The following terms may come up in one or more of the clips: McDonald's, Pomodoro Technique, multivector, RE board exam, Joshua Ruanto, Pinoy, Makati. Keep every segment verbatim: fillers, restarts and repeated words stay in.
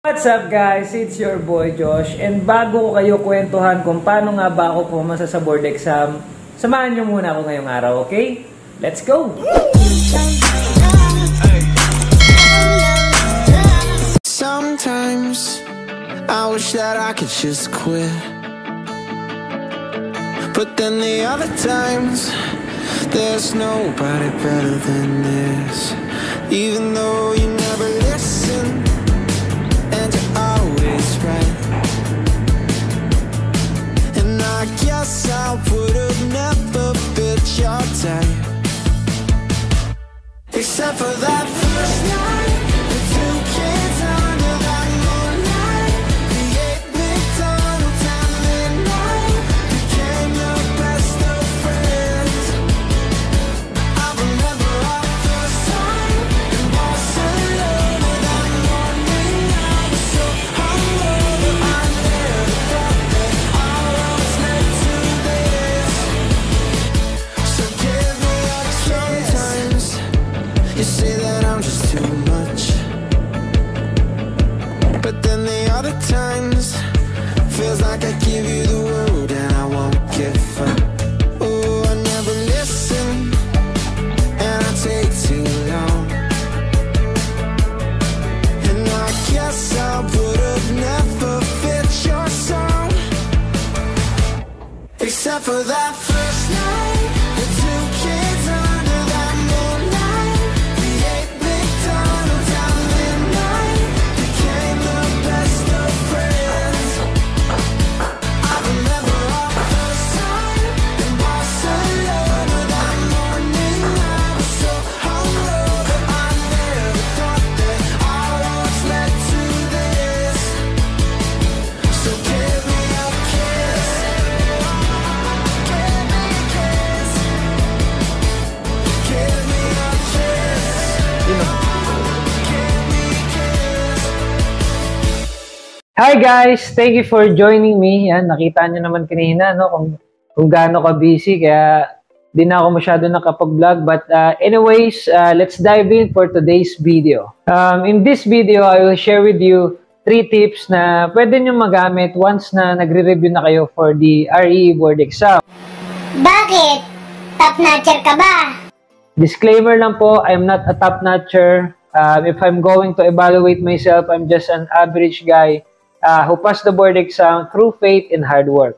What's up guys? It's your boy Josh, and bago ko kayo kwentuhan kung paano nga ba ako pumasa sa board exam, samahan nyo muna ako ngayong araw, okay? Let's go! Sometimes I wish that I could just quit, but then the other times there's nobody better than this, even though you never listen. I guess I would have never bit your time, except for that first night, the two kids under that moonlight, we ate McDonald's and midnight, became the best of friends. I remember our first time in Barcelona, that morning I was so hungover, I never thought that I was You say that I'm just too much, but then the other times feels like I give you the world and I won't give up. Oh, I never listen and I take too long, and I guess I would have never fit your song, except for that first night, the two kids under that moonlight. Hi guys! Thank you for joining me. Yan, nakita nyo naman kanina, no, kung, kung gaano ka busy, kaya di na ako masyado nakapag-vlog. But uh, anyways, uh, let's dive in for today's video. Um, in this video, I will share with you three tips na pwede nyo magamit once na nagre-review na kayo for the R E board exam. Bakit? Top-notcher ka ba? Disclaimer lang po, I'm not a top-notcher. Um, if I'm going to evaluate myself, I'm just an average guy Uh, who passed the board exam through faith and hard work.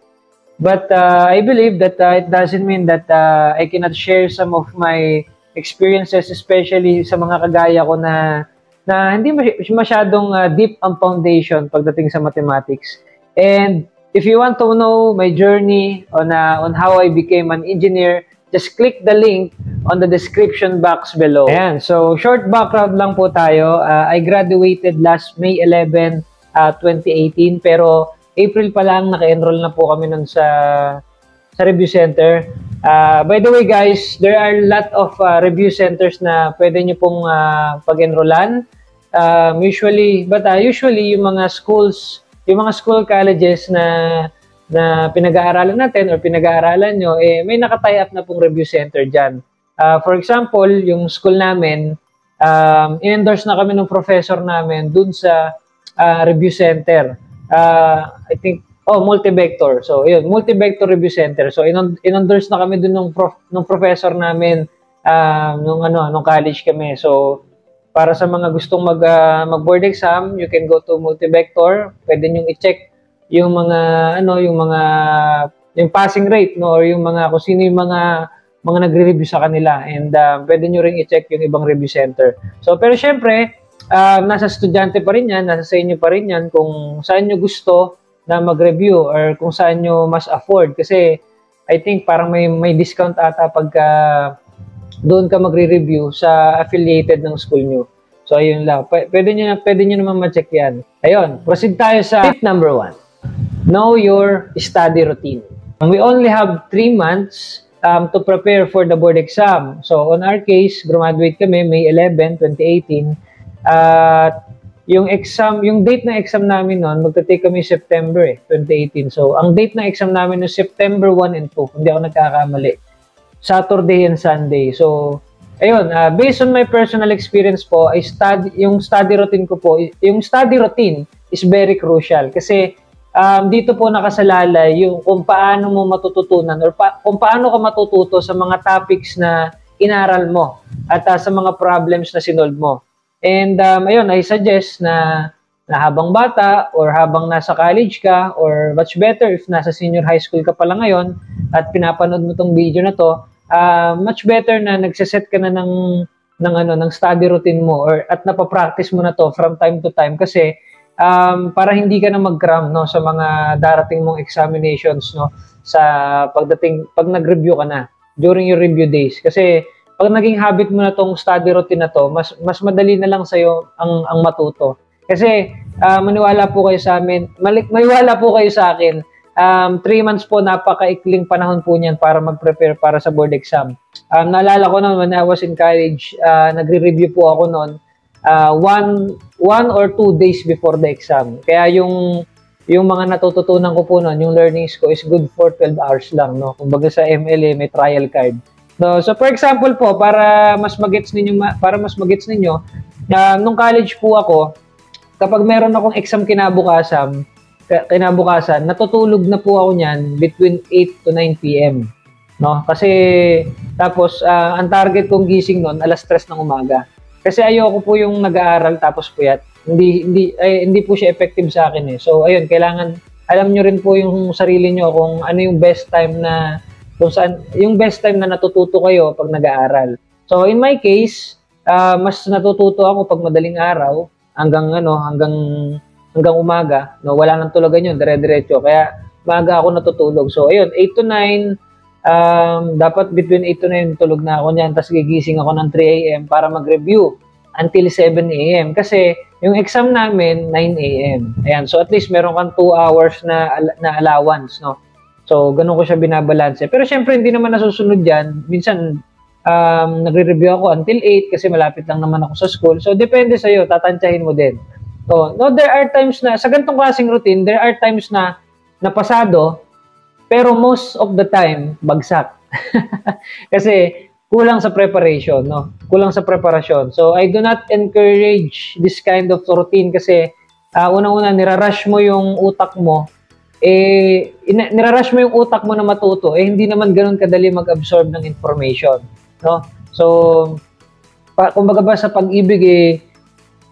But uh, I believe that uh, it doesn't mean that uh, I cannot share some of my experiences, especially sa mga kagaya ko na, na hindi masyadong uh, deep ang foundation pagdating sa mathematics. And if you want to know my journey on, uh, on how I became an engineer, just click the link on the description box below. Ayan, so short background lang po tayo. Uh, I graduated last May eleventh, Uh, twenty eighteen, pero April pa lang naka-enroll na po kami nun sa sa review center. Uh, by the way guys, there are a lot of uh, review centers na pwede nyo pong uh, pag-enrollan. Uh, usually, but uh, usually yung mga schools, yung mga school colleges na na pinag-aaralan natin or pinag-aaralan nyo, eh, may naka-tie up na pong review center dyan. Uh, for example, yung school namin, um, in-endorse na kami ng professor namin dun sa Uh, review center. Uh, I think, oh, multivector. So, yun, multivector review center. So, in-endorse na kami dun ng prof ng professor namin uh, nung, ano, nung college kami. So, para sa mga gustong mag, uh, mag board exam, you can go to multivector. Pwede nyong i-check yung mga, ano, yung mga, yung passing rate, no, or yung mga, kung sino yung mga, mga nagre-review sa kanila. And, uh, pwede nyo rin i-check yung ibang review center. So, pero syempre, Uh, nasa estudyante pa rin yan, nasa sa inyo pa rin yan kung saan nyo gusto na mag-review or kung saan nyo mas afford. Kasi I think parang may, may discount ata pagka doon ka magre-review sa affiliated ng school nyo. So ayun lang, P pwede, nyo, pwede nyo naman ma-check yan. Ayun, proceed tayo sa tip number one. Know your study routine. We only have three months um, to prepare for the board exam. So on our case, graduate kami May eleventh, twenty eighteen. At uh, yung exam, yung date ng exam namin noon, magte-take kami September eh, twenty eighteen. So, ang date ng exam namin noon September one and two, hindi ako nagkakamali. Saturday and Sunday. So, Ayun, uh, based on my personal experience po, I study, yung study routine ko po, yung study routine is very crucial kasi um, dito po nakasalalay yung kung paano mo matututunan or pa, kung paano ka matututo sa mga topics na inaral mo at uh, sa mga problems na sinolve mo. And um, ayun, I suggest na, na habang bata or habang nasa college ka or much better if nasa senior high school ka pala ngayon at pinapanood mo tong video na to, Uh, much better na nagseset ka na ng, ng, ano, ng study routine mo or at napapractice mo na to from time to time kasi um, para hindi ka na mag-cram no, sa mga darating mong examinations no, sa pagdating, pag nag-review ka na during your review days. Kasi pag naging habit mo na tong study routine na to, mas, mas madali na lang sa'yo ang, ang matuto. Kasi uh, maniwala po kayo sa amin, mali, maniwala po kayo sa akin, Um, three months po, napakaikling panahon po niyan para mag-prepare para sa board exam. Um, naalala ko noon, when I was in college, uh, nagre-review po ako noon uh, one, one or two days before the exam. Kaya yung, yung mga natututunan ko po noon, yung learnings ko is good for twelve hours lang. No? Kumbaga sa M L A, may trial card. No? So for example po, para mas magets ninyo, para mas magets ninyo uh, nung college po ako, kapag meron akong exam kinabukasan, kinabukasan, natutulog na po ako niyan between eight to nine p m No? Kasi, tapos, uh, ang target kong gising noon, alas tres ng umaga. Kasi ayoko po yung nag-aaral tapos puyat. Hindi, hindi, ay, hindi po siya effective sa akin eh. So, ayun, kailangan, alam nyo rin po yung sarili nyo kung ano yung best time na, kung saan, yung best time na natututo kayo pag nag-aaral. So, in my case, uh, mas natututo ako pag madaling araw, hanggang ano, hanggang, hanggang umaga, no, wala nang tulugan yun, dire-diretso. Kaya, maaga ako natutulog. So, ayun, eight to nine, um, dapat between eight to nine, tulog na ako niyan, tapos gigising ako ng three a m para mag-review until seven a m Kasi, yung exam namin, nine a m Ayan, so at least meron kang two hours na, na allowance, no? So, ganun ko siya binabalanse. Pero, syempre, hindi naman nasusunod yan. Minsan, um, nagre-review ako until eight kasi malapit lang naman ako sa school. So, depende sa'yo, tatantyahin mo din. So, no, there are times na, sa ganitong klaseng routine, there are times na napasado, pero most of the time, bagsak. Kasi, kulang sa preparation, no? Kulang sa preparation. So, I do not encourage this kind of routine kasi, uh, unang-una, nirarush mo yung utak mo, eh, nirarush mo yung utak mo na matuto, eh, hindi naman ganun kadali mag-absorb ng information, no? So, pa, kumbaga ba sa pag-ibig, eh,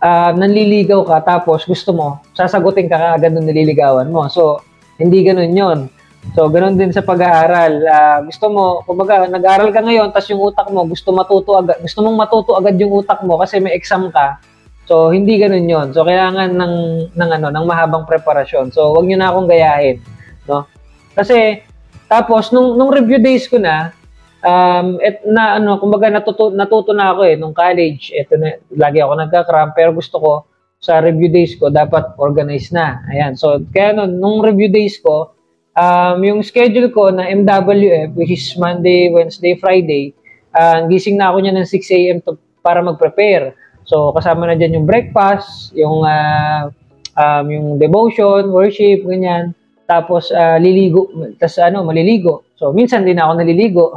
Uh, nanliligaw ka tapos gusto mo, sasagutin ka kaagad ng nililigawan mo. So, hindi ganun yun. So, ganun din sa pag-aaral. Uh, gusto mo, kumbaga, nag-aaral ka ngayon tapos yung utak mo, gusto matuto agad, gusto mong matuto agad yung utak mo kasi may exam ka. So, hindi ganun yun. So, kailangan ng, ng, ano, ng mahabang preparasyon. So, wag nyo na akong gayahin. No? Kasi, tapos, nung, nung review days ko na, Um, et, na, ano, kumbaga natuto, natuto na ako eh, nung college, eto na, lagi ako nagka-cram, pero gusto ko, sa review days ko, dapat organized na. Ayan, so, kaya nun, nung review days ko, um, yung schedule ko na M W F, which is Monday, Wednesday, Friday, uh, gising na ako niya ng six a m para mag-prepare. So, kasama na dyan yung breakfast, yung, uh, um, yung devotion, worship, ganyan. Tapos, uh, liligo, tas ano, maliligo. So, minsan din ako naliligo.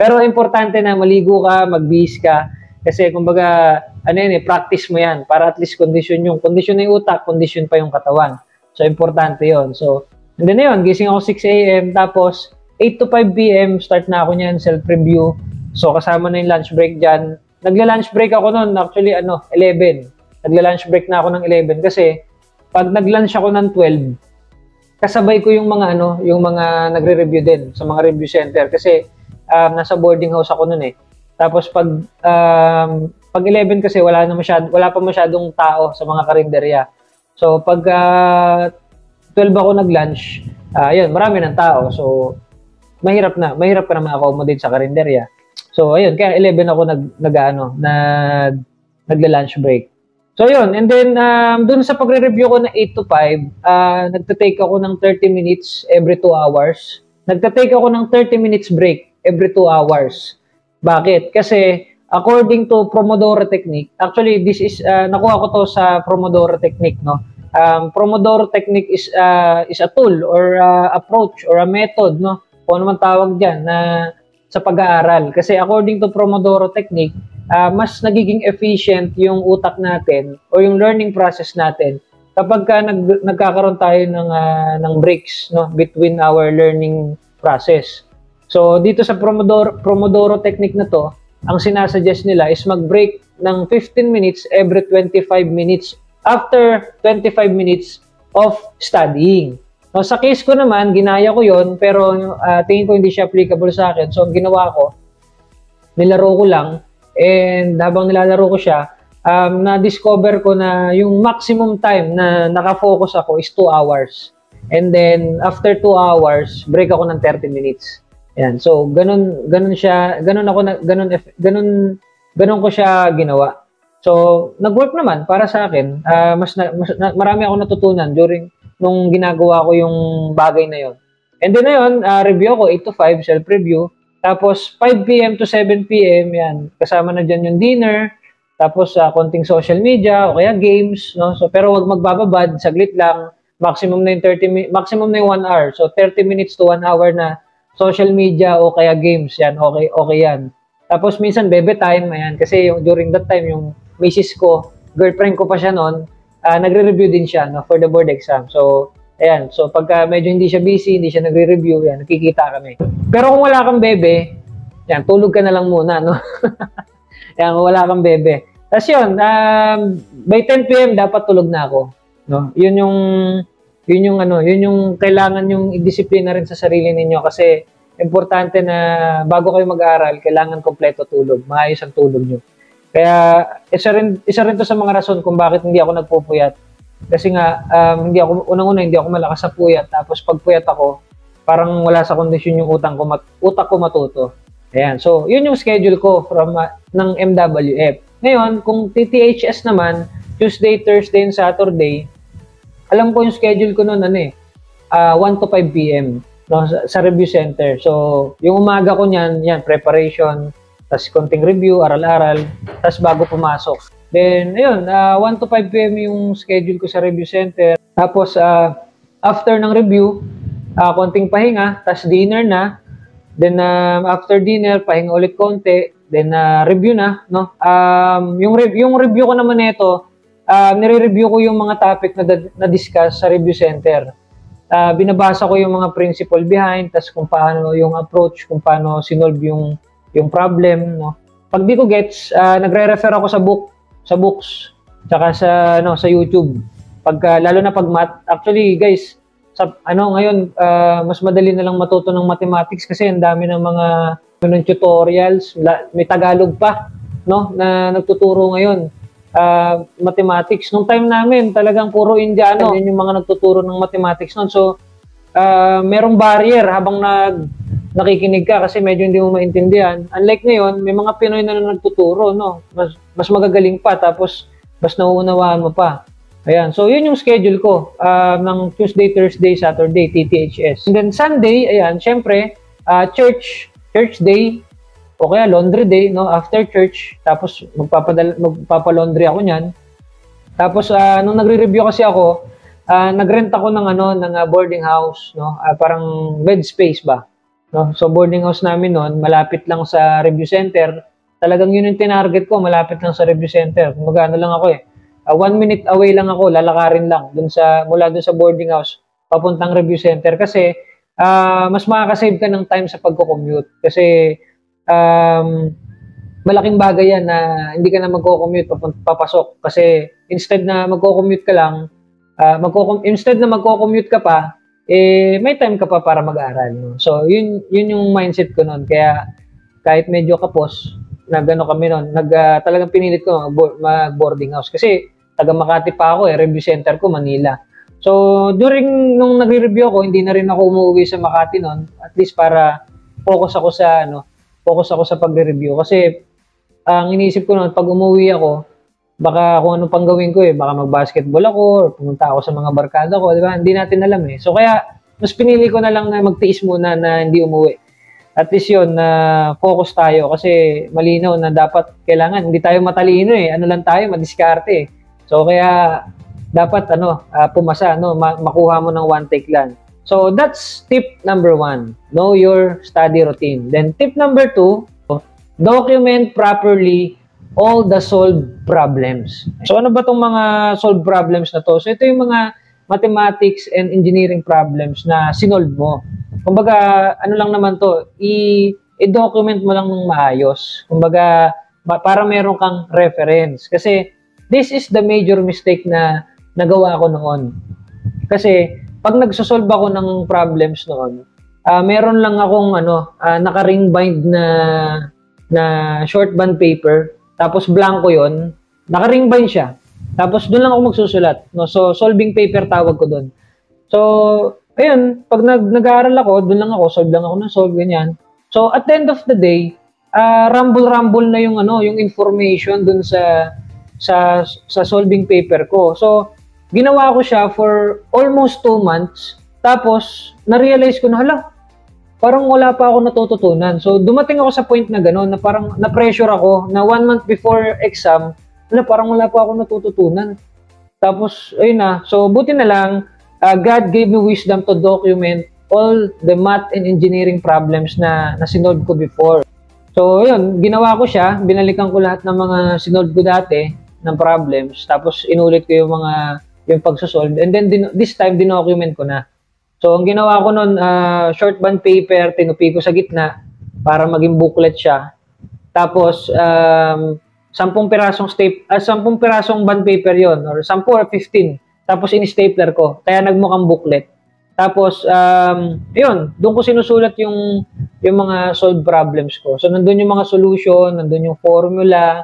Pero, importante na maligo ka, magbihis ka. Kasi, kumbaga, ano yun eh, practice mo yan. Para at least condition yung, condition na yung utak, condition pa yung katawan. So, importante yon. So, and then yun, gising ako six a m Tapos, eight to five p m, start na ako niyan, self-review. So, kasama na yung lunch break dyan. Nagla-lunch break ako noon, actually, ano, eleven. Nagla-lunch break na ako ng eleven. Kasi, pag nag-lunch ako ng twelve, kasabay ko yung mga ano, yung mga nagre-review din sa mga review center kasi um, nasa boarding house ako noon eh. Tapos pag um, pag eleven kasi wala na masyado, wala pa masyadong tao sa mga karinderya. So pag uh, twelve ako nag-lunch, uh, ayun, marami ng tao. So mahirap na, mahirap pa naman accommodate sa karinderya. So ayun, kaya eleven ako nag nag-ano, nag nagla-lunch break. So, yun. And then, um, dun sa pagre-review ko na eight to five, uh, nagtatake ako ng thirty minutes every two hours. Nagtatake ako ng thirty minutes break every two hours. Bakit? Kasi, according to Pomodoro Technique, actually, this is, uh, nakuha ko to sa Pomodoro Technique, no? Um, Pomodoro Technique is, uh, is a tool or uh, approach or a method, no? Kung ano man tawag dyan, na sa pag-aaral. Kasi according to Pomodoro Technique, uh, mas nagiging efficient yung utak natin o yung learning process natin kapag ka nag nagkakaroon tayo ng, uh, ng breaks, no, between our learning process. So dito sa Pomodoro, Pomodoro Technique na to, ang sinasuggest nila is mag-break ng fifteen minutes every twenty-five minutes after twenty-five minutes of studying. No, sa case ko naman, ginaya ko yon, pero uh, tingin ko hindi siya applicable sa akin. So, ang ginawa ko, nilaro ko lang, and habang nilalaro ko siya, um, na-discover ko na yung maximum time na nakafocus ako is two hours. And then, after two hours, break ako ng thirty minutes. Ayan. So, ganun, ganun siya, ganun ako, na, ganun, ganun, ganun ko siya ginawa. So, nag-work naman para sa akin. Uh, mas, na, mas na, marami ako natutunan during nung ginagawa ko yung bagay na yon. And then na yun, uh, review ko, eight to five, self-review. Tapos, five p m to seven p m, yan, kasama na dyan yung dinner. Tapos, uh, konting social media o kaya games. No? So, pero wag magbababad, saglit lang. Maximum na yung, thirty, maximum na yung one hour. So, thirty minutes to one hour na social media o kaya games. Yan, okay, okay yan. Tapos, minsan, bebe time. Ayan, kasi yung, during that time, yung misis ko, girlfriend ko pa siya noon, Uh, nagre-review din siya, no, for the board exam. So, ayan. So, pagka medyo hindi siya busy, hindi siya nagre-review, yan, nakikita kami. Pero kung wala kang bebe, yan, tulog ka na lang muna, no? Ayan, kung wala kang bebe. Tapos yun, um, by ten p m dapat tulog na ako, no? Yun yung, yun yung, ano, yun yung kailangan yung i-disiplina rin sa sarili ninyo kasi importante na bago kayo mag-aaral, kailangan kompleto tulog, maayos ang tulog nyo. Kaya isa rin, isa rin to sa mga rason kung bakit hindi ako nagpupuyat. Kasi nga, um, hindi ako, unang-una hindi ako malakas sa puyat. Tapos pag puyat ako, parang wala sa kondisyon yung utang ko, mat, utak ko matuto. Ayan. So, yun yung schedule ko from, uh, ng M W F. Ngayon, kung T T H S naman, Tuesday, Thursday, and Saturday, alam ko yung schedule ko noon, ano eh, uh, one to five p m no, sa, sa review center. So, yung umaga ko niyan, yan, preparation, tapos konting review, aral-aral, tapos bago pumasok. Then, ayun, uh, one to five p m yung schedule ko sa review center. Tapos, uh, after ng review, uh, konting pahinga, tapos dinner na. Then, uh, after dinner, pahinga ulit konti. Then, uh, review na, no? Um, yung, re yung review ko naman nito, uh, nire-review ko yung mga topic na na-discuss sa review center. Uh, binabasa ko yung mga principle behind, tapos kung paano yung approach, kung paano sinolve yung yung problem, no. Pag di ko gets, uh, nagre-refer ako sa book, sa books, tsaka sa ano, sa YouTube. Pag uh, lalo na pag math, actually guys, sa ano ngayon, uh, mas madali na lang matuto ng mathematics kasi ang dami ng mga ng tutorials, may Tagalog pa, no, na nagtuturo ngayon. Uh, mathematics nung time namin, talagang puro Indiano, yun yung mga nagtuturo ng mathematics noon. So, uh, merong barrier habang nag nakikinig ka kasi medyo hindi mo maintindihan. Unlike ngayon, may mga Pinoy na nagtuturo, no? Mas, mas magagaling pa, tapos mas nauunawaan mo pa. Ayan. So, yun yung schedule ko uh, ng Tuesday, Thursday, Saturday, T T H S. And then Sunday, ayan, syempre, uh, church, church day, o kaya laundry day, no? After church, tapos magpapadala, magpapalaundry ako nyan. Tapos, uh, nung nagre-review kasi ako, uh, nagrent ako ng, ano, ng uh, boarding house, no? Uh, parang bed space ba? No? So, boarding house namin noon, malapit lang sa review center. Talagang yun yung tinarget ko, malapit lang sa review center. Kung magano lang ako eh. Uh, one minute away lang ako, lalakarin lang dun sa, mula dun sa boarding house, papuntang review center. Kasi, uh, mas makakasave ka ng time sa pagko-commute. Kasi, um, malaking bagay yan na hindi ka na magko-commute, papasok. Kasi, instead na magko-commute ka lang, uh, magko instead na magko-commute ka pa, eh, may time ka pa para mag-aral. No? So, yun, yun yung mindset ko noon. Kaya, kahit medyo kapos, nag-ano kami noon, nag, uh, talagang pinilit ko mag-boarding house. Kasi, taga Makati pa ako eh, review center ko, Manila. So, during nung nagre-review ako, hindi na rin ako umuwi sa Makati noon, at least para focus ako sa, ano, focus ako sa pagre-review. Kasi, ang iniisip ko noon, pag umuwi ako, baka kung ano pang gawin ko eh, baka mag-basketball ako, or pumunta ako sa mga barkada ko, di ba? Hindi natin alam eh. So kaya, mas pinili ko na lang na magtiis muna na hindi umuwi. At least yun, na uh, focus tayo kasi malinaw na dapat kailangan. Hindi tayo matalino eh, ano lang tayo, madiskarte eh. So kaya, dapat ano, uh, pumasa, no? Ma makuha mo ng one take lang. So that's tip number one. Know your study routine. Then tip number two, document properly all the solved problems. So ano ba tong mga solved problems na to? So ito yung mga mathematics and engineering problems na sinolve mo. Kumbaga, ano lang naman to, i-document mo lang ng maayos. Kumbaga, para meron kang reference. Kasi this is the major mistake na nagawa ko noon. Kasi pag nagsosolve ako ng problems noon, uh, meron lang akong ano, uh, naka-ring bind na na short band paper, tapos blanco 'yon, naka-ring bind siya. Tapos doon lang ako magsusulat, no? So solving paper tawag ko doon. So ayun, pag nag-aaral ako, doon lang ako, solve lang ako ng solve ganyan. So at the end of the day, uh, rumble-rumble na yung ano, yung information doon sa sa sa solving paper ko. So ginawa ko siya for almost two months. Tapos, na-realize ko na, hala, parang wala pa ako natututunan. So, dumating ako sa point na gano'n, na parang na-pressure ako, na one month before exam, na parang wala pa ako natututunan. Tapos, ayun na. So, buti na lang, uh, God gave me wisdom to document all the math and engineering problems na, na sinolve ko before. So, ayun, ginawa ko siya. Binalikan ko lahat ng mga sinolve ko dati, ng problems. Tapos, inulit ko yung mga yung pagsosolve. And then, din, this time, dinocument ko na. So, ang ginawa ko nun, uh, short band paper, tinupi ko sa gitna para maging booklet siya. Tapos, um, sampung pirasong staple, uh, sampung pirasong band paper yon, or sampu or fifteen. Tapos, in-stapler ko. Kaya nagmukhang booklet. Tapos, um, yun, doon ko sinusulat yung, yung mga solved problems ko. So, nandun yung mga solution, nandun yung formula,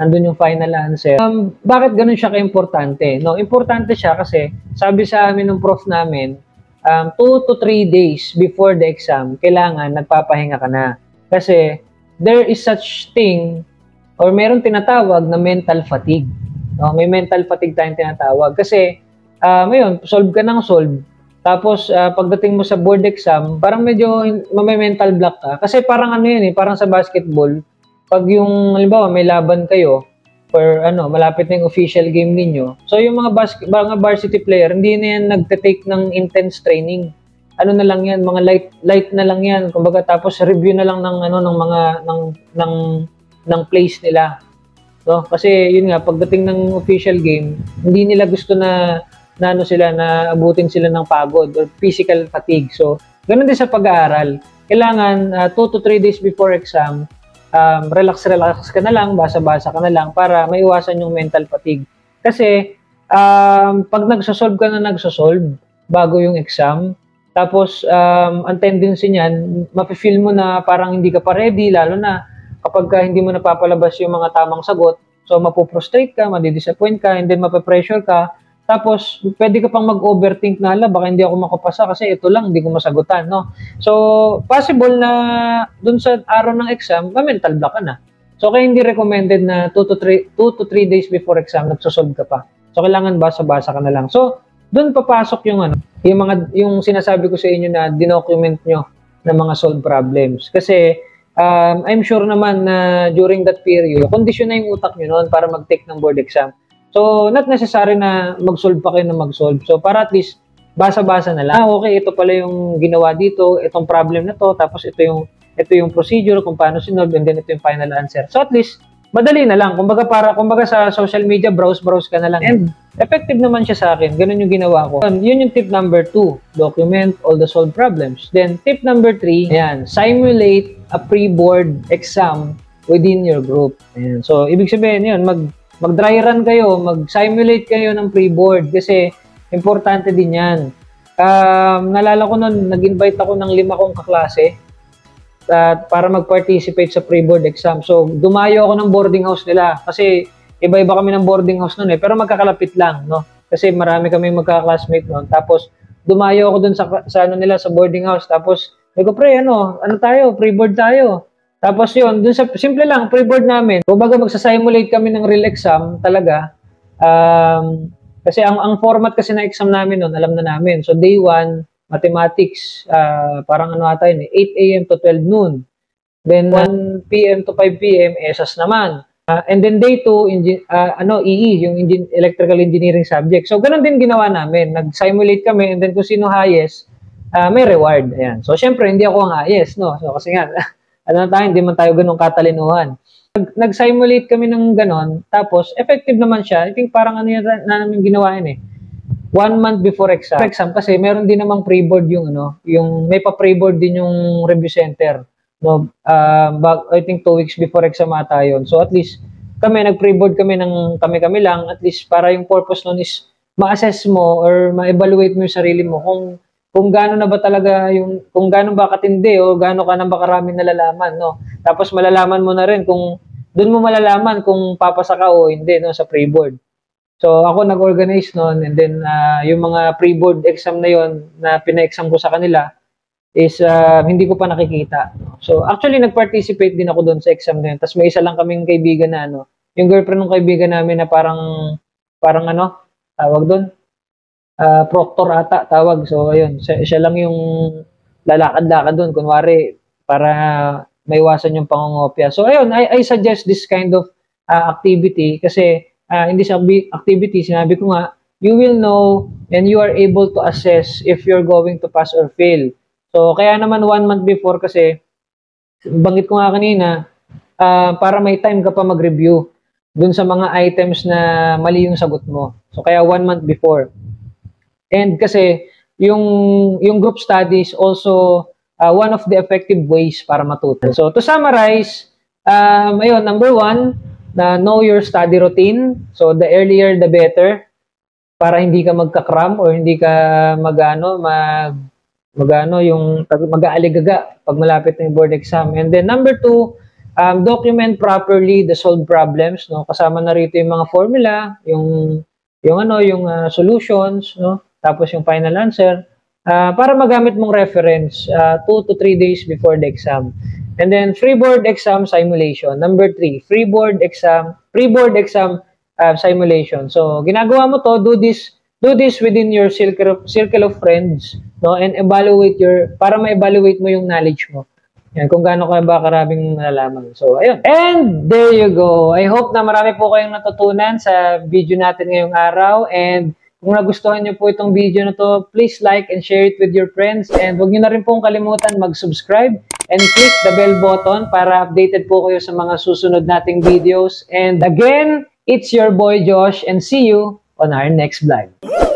andun yung final answer. Um, bakit ganun siya ka-importante? No, importante siya kasi sabi sa amin ng prof namin, um, two to three days before the exam, kailangan nagpapahinga ka na. Kasi there is such thing or meron tinatawag na mental fatigue. No, may mental fatigue tayong tinatawag. Kasi, uh, ngayon, solve ka ng solve. Tapos, uh, pagdating mo sa board exam, parang medyo may mental block ka. Kasi parang ano yun eh, parang sa basketball, pag yung, halimbawa, may laban kayo or ano, malapit na yung official game ninyo. So, yung mga, basket, mga varsity player, hindi na yan nagtatake ng intense training. Ano na lang yan, mga light, light na lang yan. Kumbaga, tapos review na lang ng, ano, ng mga, ng, ng, ng plays nila. No? Kasi, yun nga, pagdating ng official game, hindi nila gusto na, na ano sila, na abutin sila ng pagod or physical fatigue. So, ganun din sa pag-aaral. Kailangan, uh, two to three days before exam, Um, relax-relax ka na lang, basa-basa ka na lang para maiwasan yung mental fatigue. Kasi, um, pag nagsosolve ka na nagsosolve bago yung exam, tapos um, ang tendency niyan, mapifeel mo na parang hindi ka pa ready, lalo na kapag ka hindi mo napapalabas yung mga tamang sagot, so mapuprostrate ka, madidisappoint ka, and then mapapressure ka, tapos pwede ka pang mag-overthink na, ala, baka hindi ako makapasa kasi ito lang, hindi ko masagutan, no? So, possible na dun sa araw ng exam, ma-mental block ka na. So, kaya hindi recommended na two to three days before exam, nagsosolve ka pa. So, kailangan basa-basa ka na lang. So, dun papasok yung, ano, yung, mga, yung sinasabi ko sa inyo na dinocument nyo ng mga solved problems. Kasi, um, I'm sure naman na during that period, kondisyon na yung utak nyo noon para mag-take ng board exam. So, not necessary na mag-solve pa kayo na mag-solve. So, para at least, basa-basa na lang. Ah, okay, ito pala yung ginawa dito, itong problem na to, tapos ito yung, ito yung procedure, kung paano sinolve, and then ito yung final answer. So, at least, madali na lang. Kumbaga, para, kumbaga sa social media, browse-browse ka na lang. And, effective naman siya sa akin. Ganun yung ginawa ko. And, yun yung tip number two. Document all the solved problems. Then, tip number three, ayan, simulate a pre-board exam within your group. Ayan. So, ibig sabihin yun, mag- mag-dry run kayo, mag-simulate kayo ng pre-board kasi importante din yan. Um, nalala ko nun, nag-invite ako ng lima kong kaklase uh, para mag-participate sa pre-board exam. So, dumayo ako ng boarding house nila kasi iba-iba kami ng boarding house nun eh, pero magkakalapit lang, no? Kasi marami kami magka-classmate nun. Tapos, dumayo ako dun sa, sa ano nila, sa boarding house. Tapos, nag-o, pre, ano, ano tayo, pre-board tayo. Tapos yun, dun sa, simple lang, pre-board namin. Kumbaga magsasimulate kami ng real exam talaga. Um, kasi ang, ang format kasi na exam namin nun, alam na namin. So day one, mathematics, uh, parang ano ata yun, eight A M to twelve noon. Then one P M to five P M, E S A S naman. Uh, and then day two, uh, ano, E E, yung engin electrical engineering subject. So ganun din ginawa namin. Nag-simulate kami and then kung sino highest, uh, may reward. Ayan. So, syempre, hindi ako nga, yes, no? So, kasi nga, ano tayo, hindi man tayo ganun katalinuhan. Nag-simulate kami ng ganon, tapos, effective naman siya. I think parang ano yan na namin ginawa yun eh. One month before exam. For exam kasi meron din namang pre-board yung ano, yung may pa-pre-board din yung review center. No, uh, back, I think two weeks before exam ata yun. So at least kami nag-pre-board kami ng kami-kami lang, at least para yung purpose noon is ma-assess mo or ma-evaluate mo yung sarili mo kung kung gaano na ba talaga yung kung gaano ba katindi o gaano ka na ba karami nalalaman, no. Tapos malalaman mo na rin kung doon mo malalaman kung papasa ka o hindi, no, sa pre-board. So, ako nag-organize noon, and then uh, yung mga pre-board exam na yon na pina-exam ko sa kanila is uh, hindi ko pa nakikita. So, actually, nag-participate din ako doon sa exam na yun. Tapos may isa lang kaming kaibigan na ano, yung girlfriend ng kaibigan namin na parang, parang ano, tawag doon, uh, proctor ata, tawag. So, ayun, siya, siya lang yung lalakad-lakad doon, kunwari, para maiwasan yung pangungopia. So, ayun, I, I suggest this kind of uh, activity kasi Uh, in this activity, sinabi ko nga, you will know and you are able to assess if you're going to pass or fail. So, kaya naman one month before kasi, banggit ko nga kanina, uh, para may time ka pa mag-review dun sa mga items na mali yung sagot mo. So, kaya one month before. And kasi, yung, yung group studies also uh, one of the effective ways para matuto. So, to summarize, um, ayun, number one, na know your study routine. So, the earlier, the better. Para hindi ka magkakram or hindi ka magano mag, magano yung mag-aaligaga pag malapit na yung board exam. And then, number two, um, document properly the solved problems. No? Kasama na rito yung mga formula, yung, yung, ano, yung uh, solutions, no? Tapos yung final answer. Uh, para magamit mong reference uh, two to three days before the exam. And then, free board exam simulation. Number three, free board exam, free board exam uh, simulation. So, ginagawa mo to, do this, do this within your circle of, circle of friends, no? And evaluate your, para ma-evaluate mo yung knowledge mo. Yan, kung gaano ka ba karaming nalalaman. So, ayun. And there you go. I hope na marami po kayong natutunan sa video natin ngayong araw. And kung nagustuhan nyo po itong video na to, please like and share it with your friends. And huwag nyo na rin pong kalimutan mag-subscribe and click the bell button para updated po kayo sa mga susunod nating videos. And again, it's your boy Josh, and see you on our next vlog.